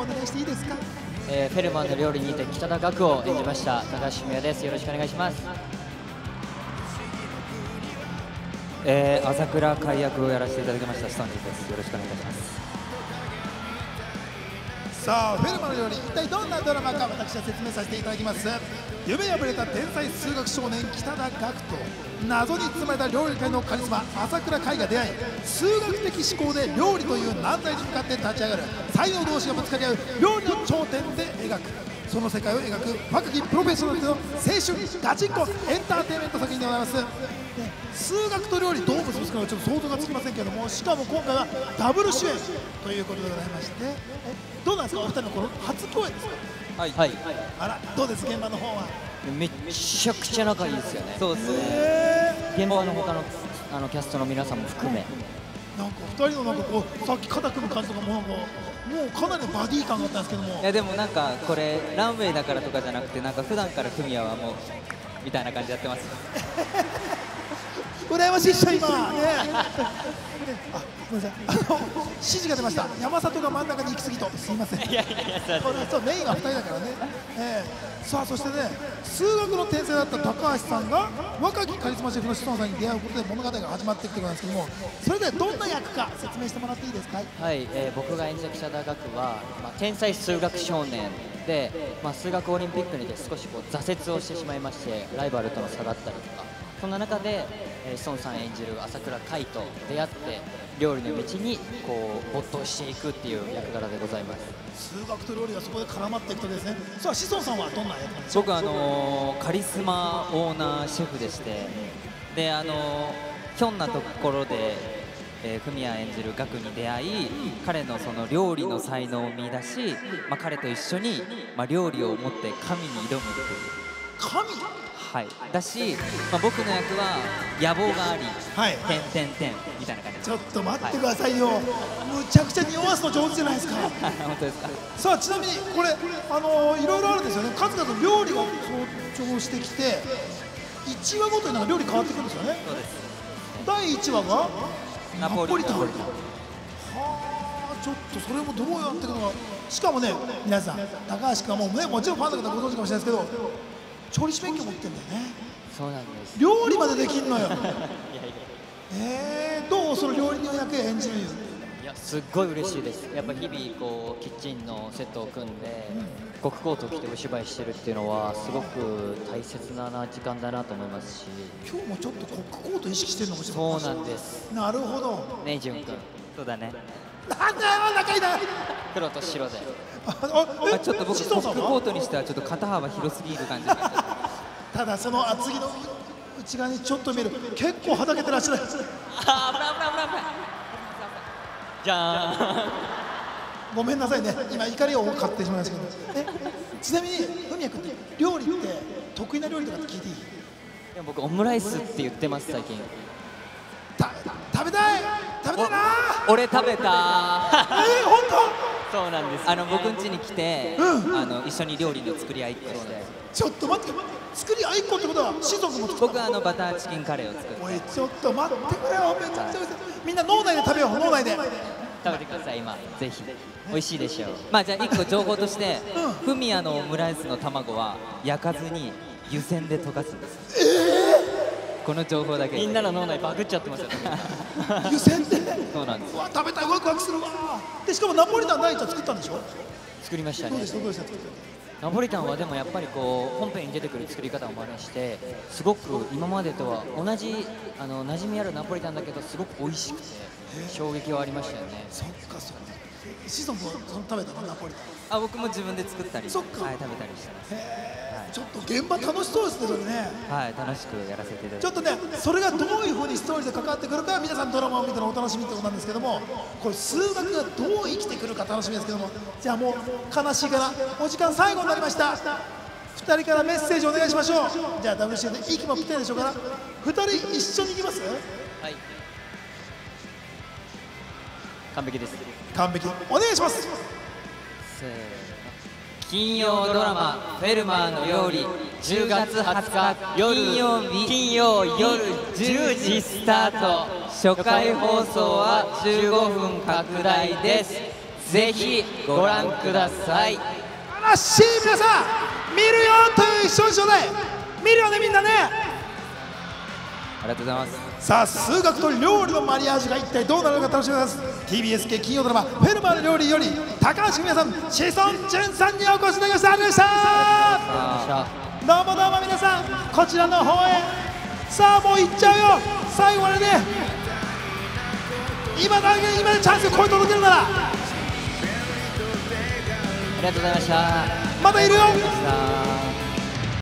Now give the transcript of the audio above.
お願いしていいですか。フェルマーの料理にて北田岳を演じました高橋文哉です。よろしくお願いします。朝倉海役をやらせていただきましたスタンジーです。よろしくお願いします。さあフェルマーの料理、一体どんなドラマか私は説明させていただきます。夢破れた天才数学少年北田岳と謎に包まれた料理界のカリスマ朝倉海が出会い、数学的思考で料理という難題に向かって立ち上がる才能同士がぶつかり合う料理の頂点で描く、その世界を描く若きプロフェッショナルの青春ガチンコエンターテインメント作品でございます。数学と料理どう結びつくのかちょっと想像がつきませんけれども、しかも今回はダブル主演ということでございまして、どうなんですかお二人のこの初共演ですか。はい、はい、あらどうです現場の方は。めっちゃくちゃ仲いいですよね。そうですね。現場の他のキャストの皆さんも含め、なんか2人のなんかこうさっき肩組む感じとかもなんかもうかなりのバディ感があったんですけども、いやでもなんかこれランウェイだからとかじゃなくて、なんか普段から組合はもうみたいな感じやってます。羨ましいっしょ今。あ、ごめんなさい。指示が出ました。山里が真ん中に行き過ぎと、すみません。そうメインが2人だからね。さあそしてね、数学の天才だった高橋さんが若きカリスマシェフの志尊さんに出会うことで物語が始まっていくということなんですけども、それではどんな役か説明してもらっていいですか。はい、僕が演じた北田岳は、天才数学少年で、数学オリンピックにて少しこう挫折をしてしまいまして、ライバルとの差だったりとか。そんな中で志尊さん演じる朝倉海と出会って料理の道にこう没頭していくっていう役柄でございます。数学と料理がそこで絡まっていくとですね。さあ志尊さんはどんな役なんですか。僕カリスマオーナーシェフでして、でひょんなところで文哉演じる岳に出会い、彼のその料理の才能を見出し、彼と一緒に料理を持って神に挑むっていう神はい、だし、僕の役は野望があり、点々点みたいな感じ。ちょっと待ってくださいよ、むちゃくちゃ匂わすの上手じゃないですか。本当ですか。さあちなみにこれいろいろあるんですよね。数々料理が登場してきて、1話ごとになんか料理変わってくるんですよね。そうです。第1話がナポリタン。はあ、ちょっとそれもどうやっていくのか。しかもね、皆さん高橋君はもうね、もちろんファンの方ご存知かもしれないですけど、調理師免許持ってんだよね。そうなんです。料理までできんのよ。どうその料理の役演じるよ。いやすっごい嬉しいです。やっぱ日々こうキッチンのセットを組んで、極コートを着てお芝居してるっていうのはすごく大切な時間だなと思いますし。今日もちょっと極コート意識してるのかしら。そうなんです。なるほど。ねえ淳君。そうだね。なんだよ仲いいな。黒と白で。ちょっと僕コックコートにしてはちょっと肩幅広すぎる感じが。ただその厚着の内側にちょっと見える、結構はだけてらっしゃる。あ、じゃあごめんなさいね、今怒りを買ってしまいましたけど。ちなみに文哉君って料理って得意な料理とかって聞いていい。僕オムライスって言ってます最近。食べたいな。俺食べた。本当。そうなんです。僕ん家に来て、一緒に料理の作り合いっこして。ちょっと待って、作り合いっこってことは、志尊君も作った。僕バターチキンカレーを作って。おい、ちょっと待ってくれよ、めちゃくちゃ美味しい。みんな脳内で食べよう、脳内で。食べてください、今、ぜひ。美味しいでしょう。じゃあ、一個情報として、文哉のオムライスの卵は焼かずに湯煎で溶かすんです。この情報だけ。みんなの脳内バグっちゃってますよ。湯煎で。そうなんです。食べたい、ワクワクするわ。で、しかもナポリタン第一は作ったんでしょ。作りましたね。ナポリタンはでもやっぱりこう本編に出てくる作り方を真似して、すごく今までとは同じ馴染みあるナポリタンだけどすごく美味しくて衝撃はありましたよね。そっかそっか。志尊君は食べたのナポリタン。あ、僕も自分で作ったり。そっか。はい、食べたりしてます。ちょっと現場楽しそうですね、それね。はい、楽しくやらせていただいて。ちょっとね、それがどういうふうにストーリーで関わってくるか、皆さんドラマを見てのお楽しみってことなんですけども、これ数学がどう生きてくるか楽しみですけども、じゃあもう悲しいからお時間最後になりました。2人からメッセージお願いしましょう。じゃあ WC で息もぴったりでしょうから、2人一緒に行きます。はい、完璧です。完璧お願いします。せーの、金曜ドラマ「フェルマーの料理」10月20日金曜夜10時スタート。初回放送は15分拡大です。ぜひご覧ください。素晴らしい。皆さん見るよという一緒にちょうだい。見るよね、みんなね。ありがとうございます。さあ、数学と料理のマリアージュが一体どうなるのか楽しみです。 TBS 系金曜ドラマ「フェルマーの料理」より高橋文哉さん、志尊淳さんにお越しいただきました。ありがとうございました。どうもどうも皆さん、こちらの方へ。さあ、もう行っちゃうよ。最後までね、今だけ、今でチャンスを声届けるなら。ありがとうございました。まだいるよ。